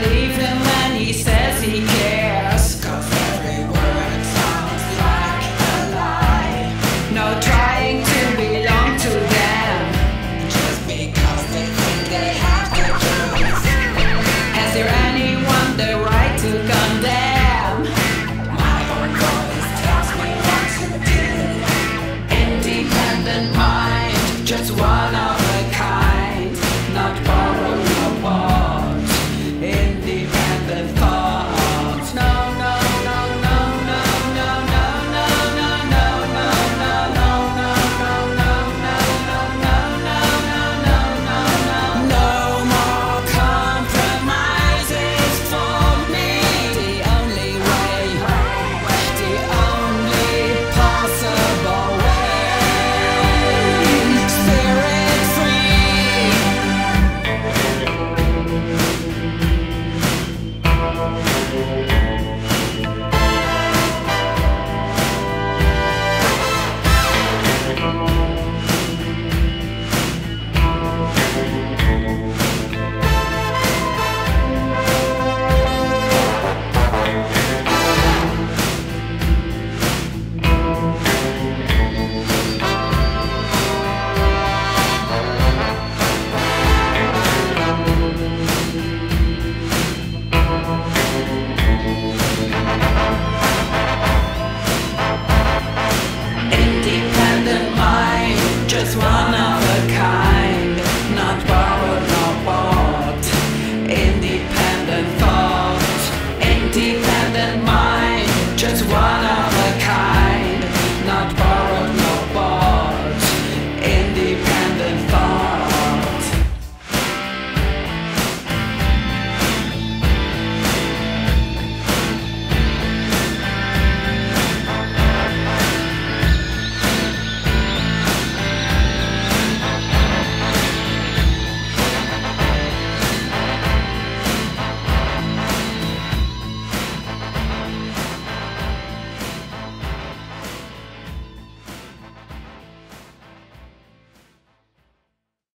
believe him when he says he cares.